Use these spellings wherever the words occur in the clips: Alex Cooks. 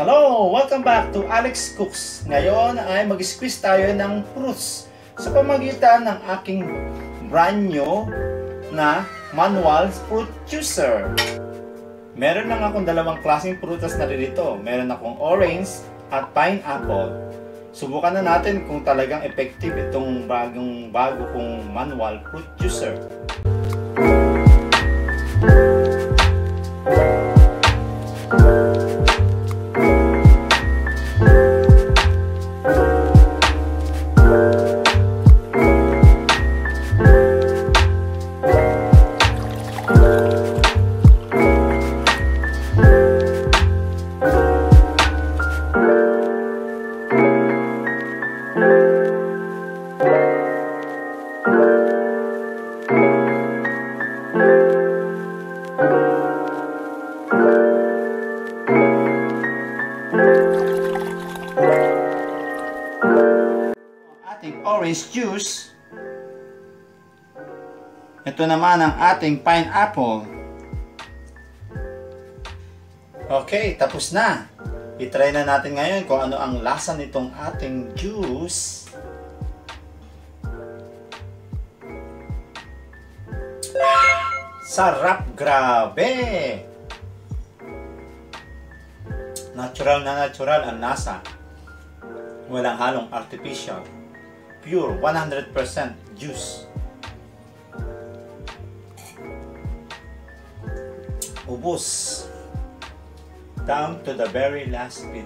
Hello! Welcome back to Alex Cooks. Ngayon ay mag-squeeze tayo ng fruits sa pamagitan ng aking brand new na manual fruit juicer. Meron lang akong dalawang klaseng prutas na rito. Meron akong orange at pineapple. Subukan na natin kung talagang effective itong bago kong manual fruit juicer. Orange juice. Ito naman ang ating pineapple. Okay, tapos na. I-try na natin ngayon kung ano ang lasa nitong ating juice. Sarap, grabe! Natural na natural ang lasa. Walang halong artificial. Pure 100% juice. Ubos down to the very last bit.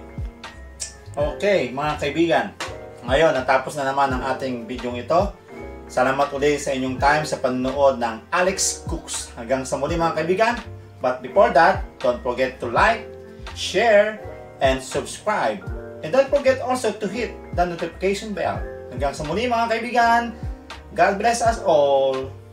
Okay, mga kaibigan, ngayon natapos na naman ang ating video ito. Salamat ulit sa inyong time sa panonood ng Alex Cooks. Hanggang sa muli mga kaibigan. But before that, don't forget to like, share, and subscribe. And don't forget also to hit the notification bell. Hanggang sa muli mga kaibigan, God bless us all!